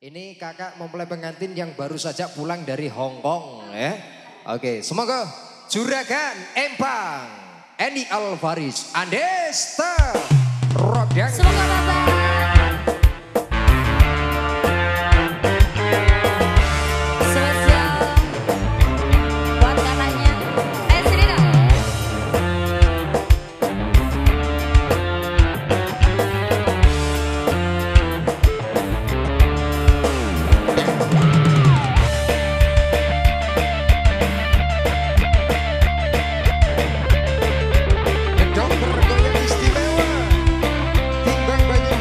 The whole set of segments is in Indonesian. Ini kakak mempelai pengantin yang baru saja pulang dari Hong Kong ya. Oke, semoga Juragan Empang Enny Alfariz Andesta Rodang. Semoga Bapak. Istimewa, timbang banyak.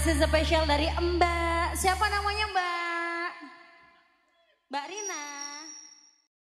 rekomendasi spesial dari Mbak. Siapa namanya Mbak? Mbak Rina.